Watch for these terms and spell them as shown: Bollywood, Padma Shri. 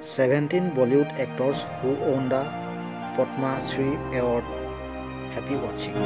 17 Bollywood actors who won the Padma Shri Award. Happy watching.